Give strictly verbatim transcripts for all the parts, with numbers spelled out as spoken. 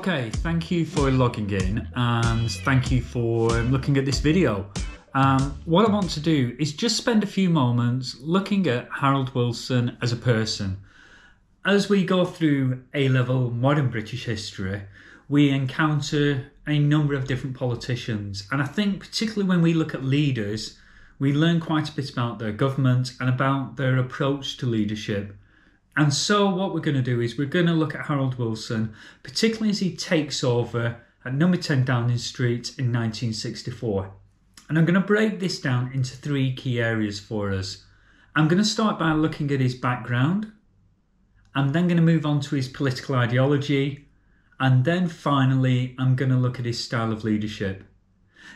Okay, thank you for logging in and thank you for looking at this video. Um, what I want to do is just spend a few moments looking at Harold Wilson as a person. As we go through A-level modern British history, we encounter a number of different politicians, and I think particularly when we look at leaders, we learn quite a bit about their government and about their approach to leadership. And so what we're going to do is we're going to look at Harold Wilson, particularly as he takes over at number ten Downing Street in nineteen sixty-four. And I'm going to break this down into three key areas for us. I'm going to start by looking at his background. I'm then going to move on to his political ideology. And then finally, I'm going to look at his style of leadership.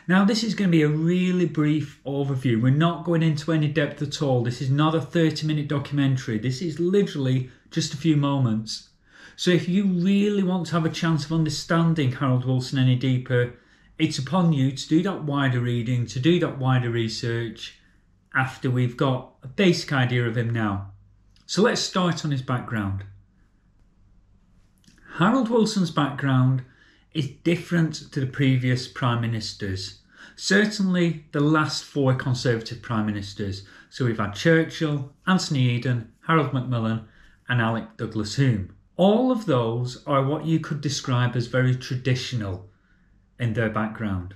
Now, this is going to be a really brief overview. We're not going into any depth at all. This is not a thirty minute documentary. This is literally just a few moments. So if you really want to have a chance of understanding Harold Wilson any deeper, it's upon you to do that wider reading, to do that wider research after we've got a basic idea of him now. So let's start on his background. Harold Wilson's background is different to the previous prime ministers, certainly the last four Conservative prime ministers. So we've had Churchill, Anthony Eden, Harold Macmillan and Alec Douglas-Home. All of those are what you could describe as very traditional in their background.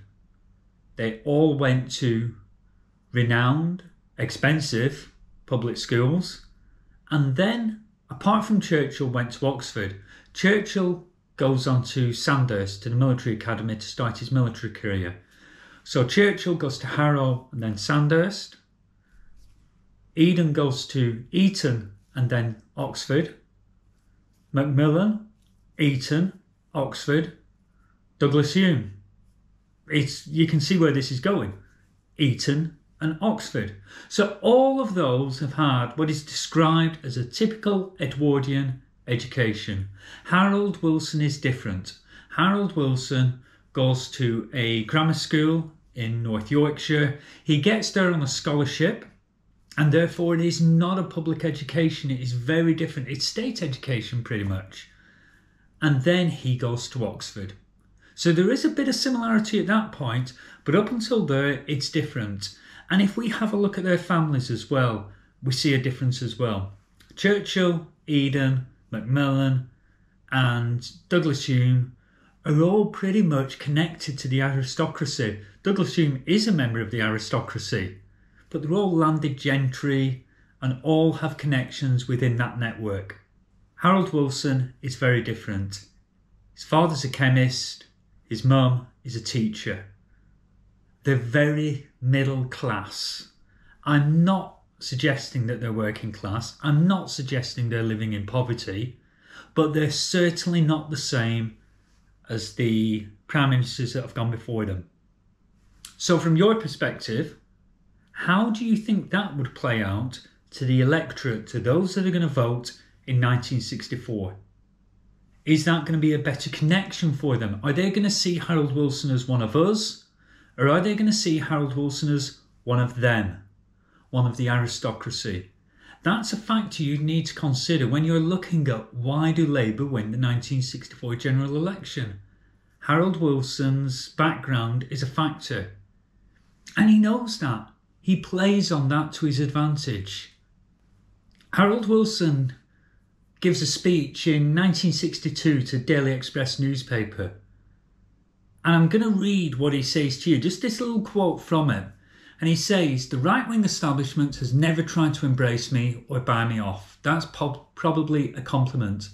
They all went to renowned, expensive public schools, and then, apart from Churchill, went to Oxford. Churchill goes on to Sandhurst, to the military academy, to start his military career. So Churchill goes to Harrow and then Sandhurst. Eden goes to Eton and then Oxford. Macmillan, Eton, Oxford, Douglas-Home. It's, you can see where this is going. Eton and Oxford. So all of those have had what is described as a typical Edwardian education. Harold Wilson is different. Harold Wilson goes to a grammar school in North Yorkshire. He gets there on a scholarship, and therefore it is not a public education. It is very different. It's state education pretty much. And then he goes to Oxford. So there is a bit of similarity at that point, but up until there it's different. And if we have a look at their families as well, we see a difference as well. Churchill, Eden, Macmillan and Douglas-Home are all pretty much connected to the aristocracy. Douglas-Home is a member of the aristocracy, but they're all landed gentry and all have connections within that network. Harold Wilson is very different. His father's a chemist, his mum is a teacher. They're very middle class. I'm not suggesting that they're working class. I'm not suggesting they're living in poverty, but they're certainly not the same as the prime ministers that have gone before them. So from your perspective, how do you think that would play out to the electorate, to those that are going to vote in nineteen sixty-four? Is that going to be a better connection for them? Are they going to see Harold Wilson as one of us, or are they going to see Harold Wilson as one of them? One of the aristocracy? That's a factor you need to consider when you're looking at why do Labour win the nineteen sixty-four general election. Harold Wilson's background is a factor. And he knows that. He plays on that to his advantage. Harold Wilson gives a speech in nineteen sixty-two to Daily Express newspaper. And I'm going to read what he says to you, just this little quote from it. And he says, "The right-wing establishment has never tried to embrace me or buy me off. That's probably a compliment.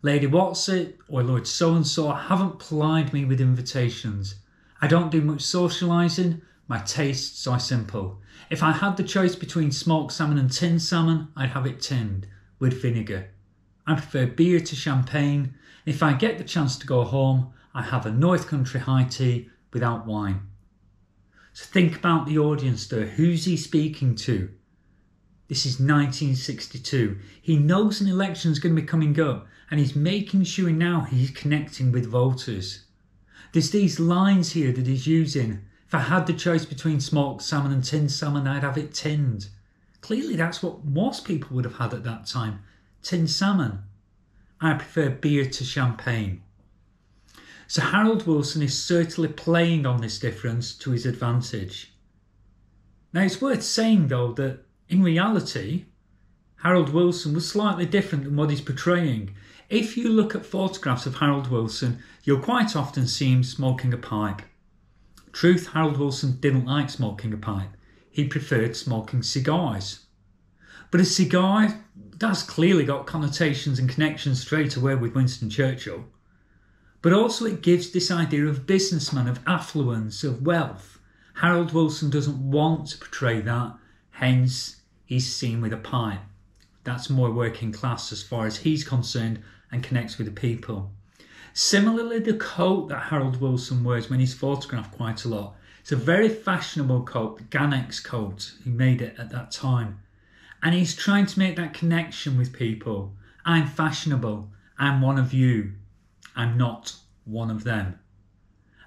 Lady Watsit or Lord So-and-so haven't plied me with invitations. I don't do much socialising. My tastes are simple. If I had the choice between smoked salmon and tinned salmon, I'd have it tinned with vinegar. I prefer beer to champagne. If I get the chance to go home, I have a North Country high tea without wine." So think about the audience there. Who's he speaking to? This is nineteen sixty-two. He knows an election's going to be coming up, and he's making sure now he's connecting with voters. There's these lines here that he's using. If I had the choice between smoked salmon and tinned salmon, I'd have it tinned. Clearly that's what most people would have had at that time. Tinned salmon. I prefer beer to champagne. So Harold Wilson is certainly playing on this difference to his advantage. Now, it's worth saying, though, that in reality, Harold Wilson was slightly different than what he's portraying. If you look at photographs of Harold Wilson, you'll quite often see him smoking a pipe. Truth, Harold Wilson didn't like smoking a pipe. He preferred smoking cigars. But a cigar, that's clearly got connotations and connections straight away with Winston Churchill. But also it gives this idea of businessman, of affluence, of wealth. Harold Wilson doesn't want to portray that, hence he's seen with a pipe. That's more working class as far as he's concerned and connects with the people. Similarly, the coat that Harold Wilson wears when he's photographed quite a lot. It's a very fashionable coat, the Ganex coat. He made it at that time. And he's trying to make that connection with people. I'm fashionable. I'm one of you. I'm not one of them.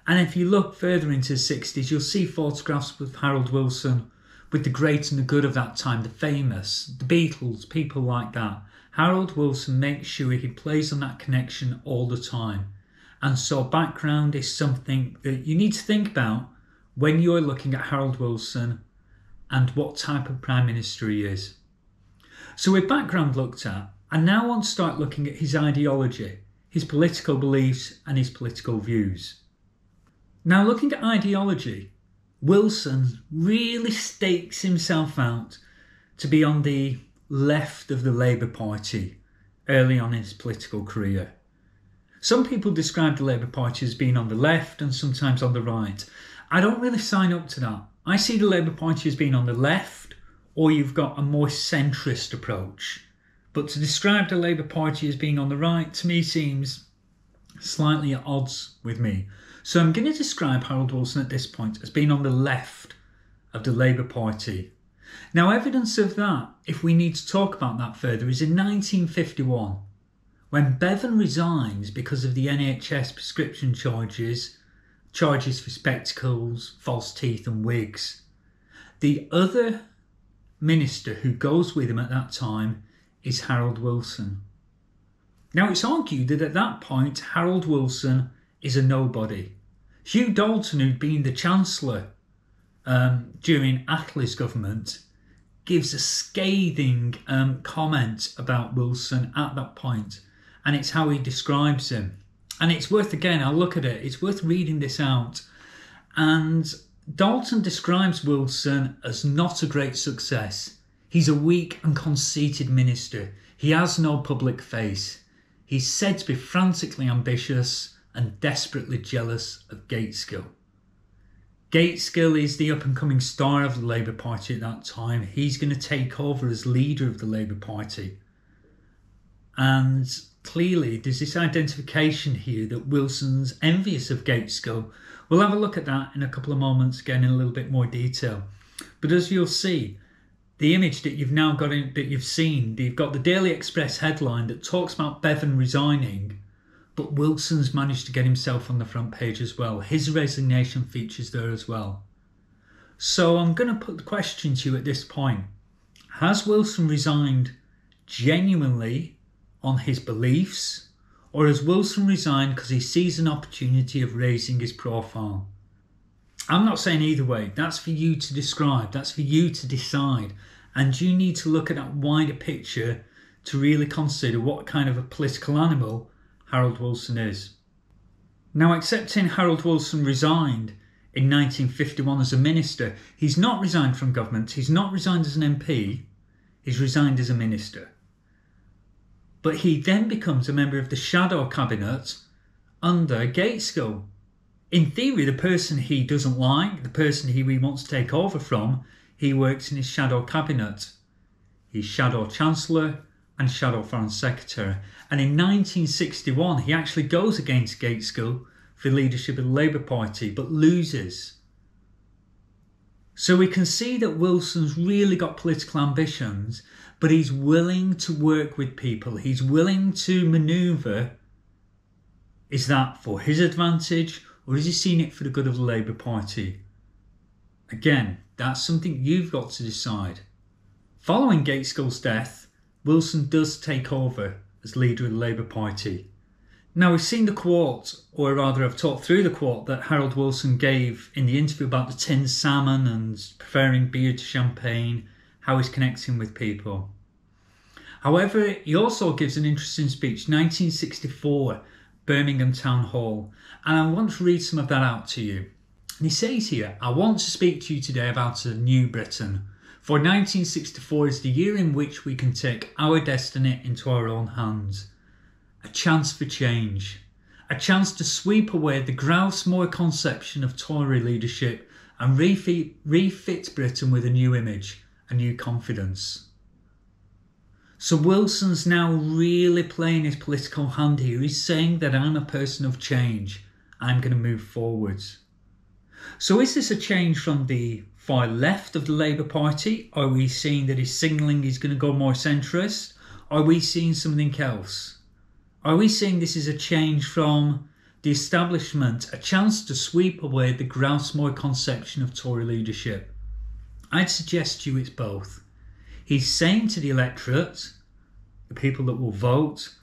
And if you look further into the sixties, you'll see photographs with Harold Wilson with the great and the good of that time, the famous, the Beatles, people like that. Harold Wilson makes sure he plays on that connection all the time. And so background is something that you need to think about when you're looking at Harold Wilson and what type of Prime Minister he is. So with background looked at, I now want to start looking at his ideology, his political beliefs and his political views. Now looking at ideology, Wilson really stakes himself out to be on the left of the Labour Party early on in his political career. Some people describe the Labour Party as being on the left and sometimes on the right. I don't really sign up to that. I see the Labour Party as being on the left, or you've got a more centrist approach. But to describe the Labour Party as being on the right, to me, seems slightly at odds with me. So I'm going to describe Harold Wilson at this point as being on the left of the Labour Party. Now, evidence of that, if we need to talk about that further, is in nineteen fifty-one, when Bevan resigns because of the N H S prescription charges, charges for spectacles, false teeth and wigs. The other minister who goes with him at that time is Harold Wilson. Now, it's argued that at that point, Harold Wilson is a nobody. Hugh Dalton, who'd been the Chancellor um, during Attlee's government, gives a scathing um, comment about Wilson at that point, and it's how he describes him. And it's worth, again, I'll look at it, it's worth reading this out. And Dalton describes Wilson as not a great success. He's a weak and conceited minister. He has no public face. He's said to be frantically ambitious and desperately jealous of Gaitskell. Gaitskell is the up-and-coming star of the Labour Party at that time. He's going to take over as leader of the Labour Party. And clearly, there's this identification here that Wilson's envious of Gaitskell. We'll have a look at that in a couple of moments, again in a little bit more detail. But as you'll see, the image that you've now got, in, that you've seen, you've got the Daily Express headline that talks about Bevan resigning, but Wilson's managed to get himself on the front page as well. His resignation features there as well. So I'm going to put the question to you at this point. Has Wilson resigned genuinely on his beliefs, or has Wilson resigned because he sees an opportunity of raising his profile? I'm not saying either way. That's for you to describe. That's for you to decide. And you need to look at that wider picture to really consider what kind of a political animal Harold Wilson is. Now, accepting Harold Wilson resigned in nineteen fifty-one as a minister, he's not resigned from government. He's not resigned as an M P. He's resigned as a minister. But he then becomes a member of the shadow cabinet under Gaitskell. In theory, the person he doesn't like, the person he wants to take over from, he works in his shadow cabinet. He's shadow chancellor and shadow foreign secretary. And in nineteen sixty-one, he actually goes against Gaitskell for leadership of the Labour Party, but loses. So we can see that Wilson's really got political ambitions, but he's willing to work with people. He's willing to manoeuvre. Is that for his advantage, or is he seeing it for the good of the Labour Party? Again, that's something you've got to decide. Following Gaitskell's death, Wilson does take over as leader of the Labour Party. Now, we've seen the quote, or rather I've talked through the quote that Harold Wilson gave in the interview about the tinned salmon and preferring beer to champagne, how he's connecting with people. However, he also gives an interesting speech, nineteen sixty-four, Birmingham Town Hall, and I want to read some of that out to you. And he says here, "I want to speak to you today about a new Britain, for nineteen sixty-four is the year in which we can take our destiny into our own hands. A chance for change, a chance to sweep away the Grouse-Moor conception of Tory leadership and refit, refit Britain with a new image, a new confidence." So Wilson's now really playing his political hand here. He's saying that I'm a person of change. I'm going to move forwards. So is this a change from the far left of the Labour Party? Are we seeing that he's signalling he's going to go more centrist? Are we seeing something else? Are we seeing this is a change from the establishment, a chance to sweep away the Grouse-Moor conception of Tory leadership? I'd suggest to you it's both. He's saying to the electorate, the people that will vote,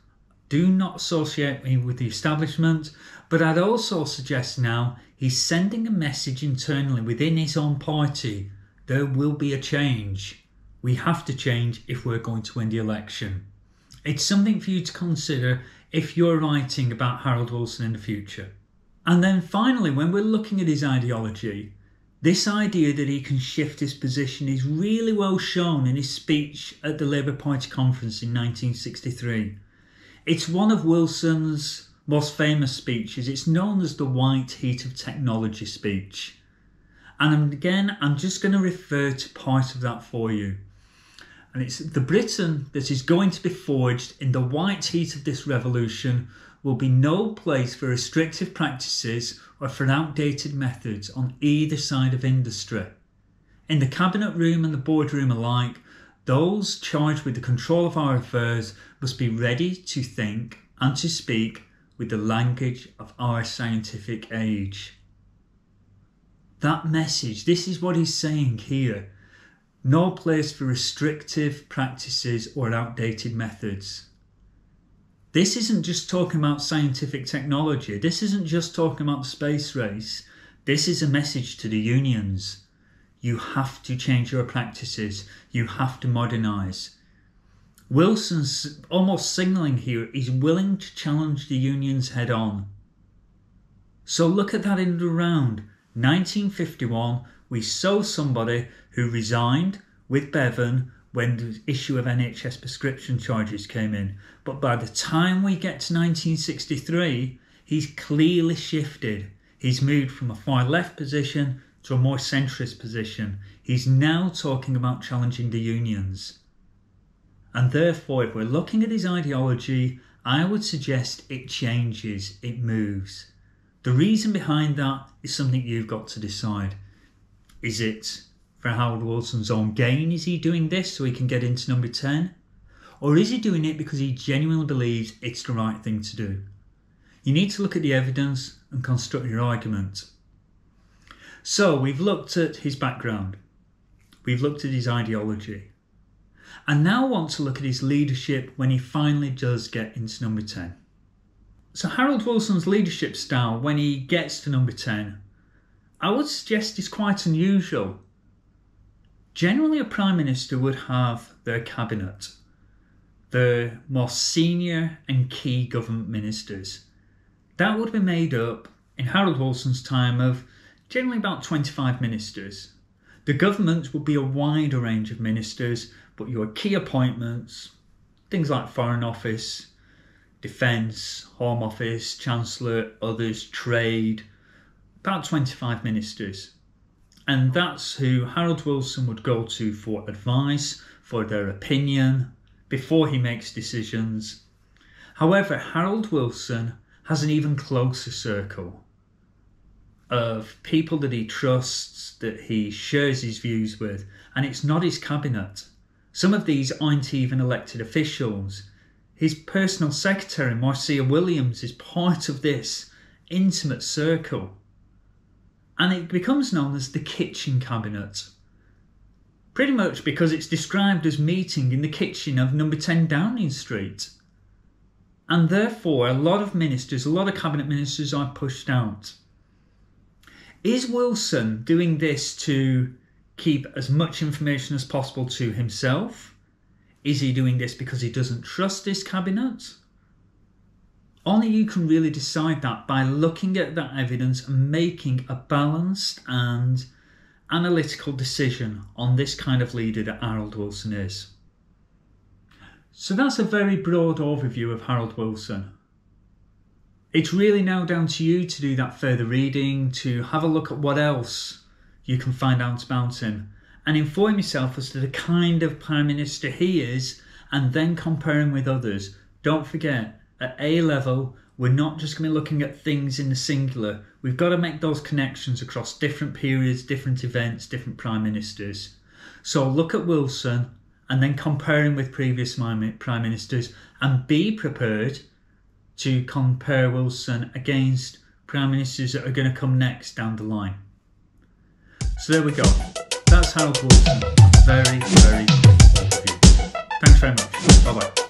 do not associate me with the establishment, but I'd also suggest now he's sending a message internally within his own party. There will be a change. We have to change if we're going to win the election. It's something for you to consider if you're writing about Harold Wilson in the future. And then finally, when we're looking at his ideology, this idea that he can shift his position is really well shown in his speech at the Labour Party conference in nineteen sixty-three. It's one of Wilson's most famous speeches. It's known as the White Heat of Technology speech. And again, I'm just going to refer to part of that for you. And it's the Britain that is going to be forged in the white heat of this revolution will be no place for restrictive practices or for outdated methods on either side of industry. In the cabinet room and the boardroom alike, those charged with the control of our affairs must be ready to think and to speak with the language of our scientific age. That message, this is what he's saying here. No place for restrictive practices or outdated methods. This isn't just talking about scientific technology. This isn't just talking about the space race. This is a message to the unions. You have to change your practices. You have to modernise. Wilson's almost signalling here he's willing to challenge the unions head on. So look at that in the round. nineteen fifty-one, we saw somebody who resigned with Bevan when the issue of N H S prescription charges came in. But by the time we get to nineteen sixty-three, he's clearly shifted. He's moved from a far left position to a more centrist position. He's now talking about challenging the unions. And therefore, if we're looking at his ideology, I would suggest it changes, it moves. The reason behind that is something you've got to decide. Is it for Harold Wilson's own gain? Is he doing this so he can get into number ten? Or is he doing it because he genuinely believes it's the right thing to do? You need to look at the evidence and construct your argument. So we've looked at his background. We've looked at his ideology. I now want to look at his leadership when he finally does get into number ten. So Harold Wilson's leadership style when he gets to number ten, I would suggest it's quite unusual. Generally, a Prime Minister would have their cabinet, their most senior and key government ministers. That would be made up, in Harold Wilson's time, of generally about twenty-five ministers. The government would be a wider range of ministers, but your key appointments, things like Foreign Office, Defence, Home Office, Chancellor, others, Trade, about twenty-five ministers. And that's who Harold Wilson would go to for advice, for their opinion, before he makes decisions. However, Harold Wilson has an even closer circle of people that he trusts, that he shares his views with, and it's not his cabinet. Some of these aren't even elected officials. His personal secretary, Marcia Williams, is part of this intimate circle. And it becomes known as the kitchen cabinet, pretty much because it's described as meeting in the kitchen of number ten Downing Street. And therefore, a lot of ministers, a lot of cabinet ministers are pushed out. Is Wilson doing this to keep as much information as possible to himself? Is he doing this because he doesn't trust his cabinet? Only you can really decide that by looking at that evidence and making a balanced and analytical decision on this kind of leader that Harold Wilson is. So that's a very broad overview of Harold Wilson. It's really now down to you to do that further reading, to have a look at what else you can find out about him and inform yourself as to the kind of Prime Minister he is, and then compare him with others. Don't forget, at A level, we're not just going to be looking at things in the singular. We've got to make those connections across different periods, different events, different Prime Ministers. So look at Wilson and then comparing with previous Prime Ministers, and be prepared to compare Wilson against Prime Ministers that are going to come next down the line. So there we go. That's Harold Wilson. Very, very good overview. Thanks very much. Bye-bye.